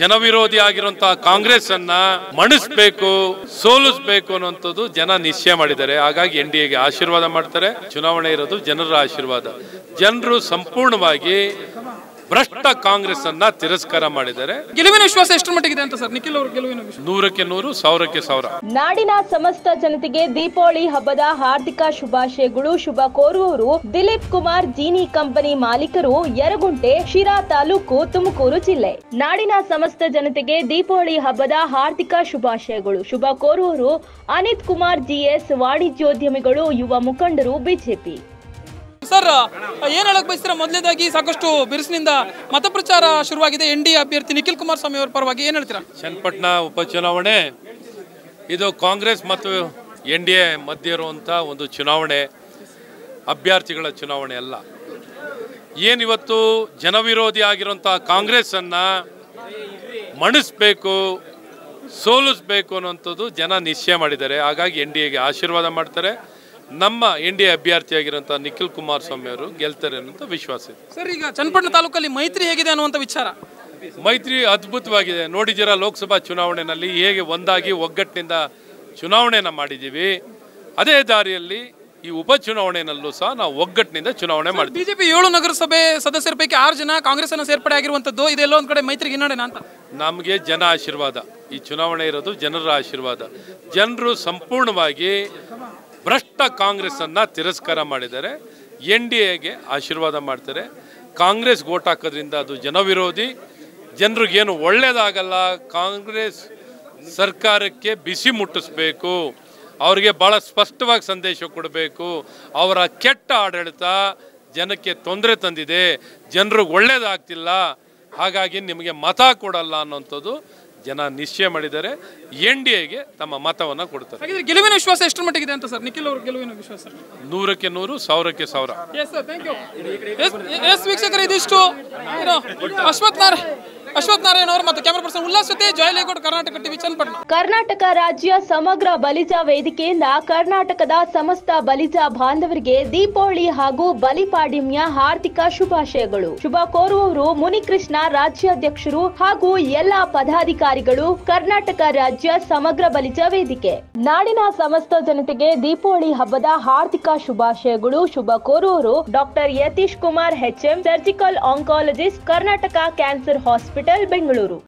जनविरोधी ಆಗಿರುವಂತ ಕಾಂಗ್ರೆಸ್ ಅನ್ನ ಮಣಿಸಬೇಕು ಸೋಲಿಸಬೇಕು ಅನ್ನುವಂತದ್ದು ಜನ ನಿಶ್ಚಯ ಮಾಡಿದ್ದಾರೆ। ಹಾಗಾಗಿ ಎನ್ ಡಿ ಎಗೆ ಆಶೀರ್ವಾದ ಮಾಡ್ತಾರೆ। ಚುನಾವಣೆ ಇರೋದು ಜನರ ಆಶೀರ್ವಾದ। ಜನರು ಸಂಪೂರ್ಣವಾಗಿ ಭ್ರಷ್ಟ ಕಾಂಗ್ರೆಸ್ ಅನ್ನ ತಿರಸ್ಕಾರ ಮಾಡಿದ್ದಾರೆ। ಗೆಲುವಿನ ವಿಶ್ವಾಸ ಎಷ್ಟು ಮಟ್ಟಿಗಿದೆ ಅಂತ ಸರ್ ನಿಖಿಲ್ ಅವರು ಗೆಲುವಿನ ವಿಶ್ವಾಸ 100ಕ್ಕೆ 100 100ಕ್ಕೆ 100। ನಾಡಿನ ಸಮಸ್ತ ಜನತೆಗೆ ದೀಪಾವಳಿ ಹಬ್ಬದ ಹಾರ್ದಿಕ ಶುಭಾಶಯಗಳು। ಶುಭ ಕೋರುವವರು ದಿಲೀಪ್ ಕುಮಾರ್ ಜೀನಿ ಕಂಪನಿ ಮಾಲೀಕರು, ಯರಗುಂಟೆ, ಶಿರಾ ತಾಲೂಕು, ತುಮಕೂರು ಜಿಲ್ಲೆ। ನಾಡಿನ ಸಮಸ್ತ ಜನತೆಗೆ ದೀಪಾವಳಿ ಹಬ್ಬದ ಹಾರ್ದಿಕ ಶುಭಾಶಯಗಳು। ಶುಭ ಕೋರುವವರು ಅನಿತ್ ಕುಮಾರ್ ಜಿಎಸ್, ವಾಣಿಜ್ಯೋದ್ಯಮಿಗಳು, ಯುವ ಮುಖಂಡರು, ಬಿಜೆಪಿ। ಸರ್ ಏನು ಹೇಳಕ್ಕೆ ಬಯಸ್ತೀರಾ? ಮೊದಲನೇದಾಗಿ ಸಾಕಷ್ಟು ಬಿರುಸಿನಿಂದ ಮತಪ್ರಚಾರ ಶುರುವಾಗಿದೆ ಎನ್ ಡಿ ಎ ಅಭ್ಯರ್ಥಿ ನಿಖಿಲ್ ಕುಮಾರ್ ಸ್ವಾಮಿ ಅವರ ಪರವಾಗಿ, ಏನು ಹೇಳ್ತೀರಾ? ಚನ್ನಪಟ್ಟಣ ಉಪಚುನಾವಣೆ ಇದು ಕಾಂಗ್ರೆಸ್ ಮತ್ತು ಎನ್ ಡಿ ಎ ಮಧ್ಯೆ ಇರುವಂಥ ಒಂದು ಚುನಾವಣೆ, ಅಭ್ಯರ್ಥಿಗಳ ಚುನಾವಣೆ ಅಲ್ಲ। ಏನಿವತ್ತು ಜನವಿರೋಧಿ ಆಗಿರುವಂಥ ಕಾಂಗ್ರೆಸ್ಸನ್ನು ಮಣಿಸಬೇಕು ಸೋಲಿಸಬೇಕು ಅನ್ನುವಂಥದ್ದು ಜನ ನಿಶ್ಚಯ ಮಾಡಿದ್ದಾರೆ। ಹಾಗಾಗಿ ಎನ್ ಡಿ ಎಗೆ ಆಶೀರ್ವಾದ ಮಾಡ್ತಾರೆ। ನಮ್ಮ ಎನ್ ಡಿ ಎ ಅಭ್ಯರ್ಥಿಯಾಗಿರುವಂಥ ನಿಖಿಲ್ ಕುಮಾರ್ ಸ್ವಾಮಿ ಅವರು ಗೆಲ್ತಾರೆ ಅನ್ನುವಂಥ ವಿಶ್ವಾಸ ಇದೆ ಸರ್। ಈಗ ಚನ್ನಪಟ್ಟಣ ತಾಲೂಕಲ್ಲಿ ಮೈತ್ರಿ ಹೇಗಿದೆ ಅನ್ನುವಂಥ ವಿಚಾರ? ಮೈತ್ರಿ ಅದ್ಭುತವಾಗಿದೆ, ನೋಡಿದ್ದೀರಾ ಲೋಕಸಭಾ ಚುನಾವಣೆಯಲ್ಲಿ ಹೇಗೆ ಒಂದಾಗಿ ಒಗ್ಗಟ್ಟಿನಿಂದ ಚುನಾವಣೆಯನ್ನು ಮಾಡಿದ್ದೀವಿ। ಅದೇ ದಾರಿಯಲ್ಲಿ ಈ ಉಪಚುನಾವಣೆಯಲ್ಲೂ ಸಹ ನಾವು ಒಗ್ಗಟ್ಟಿನಿಂದ ಚುನಾವಣೆ ಮಾಡಿದ್ವಿ। ಬಿಜೆಪಿ 7 ನಗರಸಭೆ ಸದಸ್ಯರ ಪೈಕಿ 6 ಜನ ಕಾಂಗ್ರೆಸ್ನ ಸೇರ್ಪಡೆ ಆಗಿರುವಂಥದ್ದು, ಇದೆಲ್ಲ ಒಂದು ಕಡೆ ಮೈತ್ರಿಗೆ ಹಿನ್ನಡೆನಾ ಅಂತ? ನಮಗೆ ಜನ ಆಶೀರ್ವಾದ, ಈ ಚುನಾವಣೆ ಇರೋದು ಜನರ ಆಶೀರ್ವಾದ। ಜನರು ಸಂಪೂರ್ಣವಾಗಿ ಭ್ರಷ್ಟ ಕಾಂಗ್ರೆಸ್ಸನ್ನು ತಿರಸ್ಕಾರ ಮಾಡಿದ್ದಾರೆ। ಎನ್ ಡಿ ಎಗೆ ಆಶೀರ್ವಾದ ಮಾಡ್ತಾರೆ। ಕಾಂಗ್ರೆಸ್ ಓಟ್ ಹಾಕೋದ್ರಿಂದ ಅದು ಜನವಿರೋಧಿ, ಜನರಿಗೇನು ಒಳ್ಳೆಯದಾಗಲ್ಲ। ಕಾಂಗ್ರೆಸ್ ಸರ್ಕಾರಕ್ಕೆ ಬಿಸಿ ಮುಟ್ಟಿಸ್ಬೇಕು, ಅವರಿಗೆ ಭಾಳ ಸ್ಪಷ್ಟವಾಗಿ ಸಂದೇಶ ಕೊಡಬೇಕು। ಅವರ ಕೆಟ್ಟ ಆಡಳಿತ ಜನಕ್ಕೆ ತೊಂದರೆ ತಂದಿದೆ, ಜನರಿಗೆ ಒಳ್ಳೆಯದಾಗ್ತಿಲ್ಲ, ಹಾಗಾಗಿ ನಿಮಗೆ ಮತ ಕೊಡಲ್ಲ ಅನ್ನೋಂಥದ್ದು ಜನ ನಿಶ್ಚಯ ಮಾಡಿದ್ದಾರೆ। ಎನ್ ಡಿ ಎಗೆ ತಮ್ಮ ಮತವನ್ನು ಕೊಡ್ತಾರೆ। ಹಾಗಿದ್ರೆ ಗೆಲುವಿನ ವಿಶ್ವಾಸ ಎಷ್ಟು ಮಟ್ಟಿಗಿದೆ ಅಂತ ಸರ್ ನಿಖಿಲ್ ಅವರು ಗೆಲುವಿನ ವಿಶ್ವಾಸ? 100ಕ್ಕೆ 100 100ಕ್ಕೆ 100। Yes sir, thank you. Yes ವೀಕ್ಷಕರೇ, ಇದಿಷ್ಟು ಅಶ್ವತ್ಥ ನಾರಾಯಣ ಅವರು ಮತ್ತು ಕ್ಯಾಮರಾ ಪರ್ಸನ್ ಉಲ್ಲಾಸ್ ಜೊತೆ ಜಯಲೇಗೌಡ, ಕರ್ನಾಟಕ ಟಿವಿ, ಚನ್ನಪಟ್ಟಣ। ಕರ್ನಾಟಕ ರಾಜ್ಯ ಸಮಗ್ರ ಬಲಿಜ ವೇದಿಕೆಯಿಂದ ಕರ್ನಾಟಕದ ಸಮಸ್ತ ಬಲಿಜ ಬಾಂಧವರಿಗೆ ದೀಪಾವಳಿ ಹಾಗೂ ಬಲಿಪಾಡ್ಯಮ್ಯ ಹಾರ್ದಿಕ ಶುಭಾಶಯಗಳು। ಶುಭ ಕೋರುವವರು ಮುನಿಕೃಷ್ಣ, ರಾಜ್ಯಾಧ್ಯಕ್ಷರು ಹಾಗೂ ಎಲ್ಲಾ ಪದಾಧಿಕಾರಿಗಳು, ಕರ್ನಾಟಕ ರಾಜ್ಯ ಸಮಗ್ರ ಬಲಿಜ ವೇದಿಕೆ। ನಾಡಿನ ಸಮಸ್ತ ಜನತೆಗೆ ದೀಪಾವಳಿ ಹಬ್ಬದ ಹಾರ್ದಿಕ ಶುಭಾಶಯಗಳು। ಶುಭ ಕೋರುವವರು doctor Yathish Kumar HM, surgical oncologist, Karnataka cancer hospital, Bengaluru.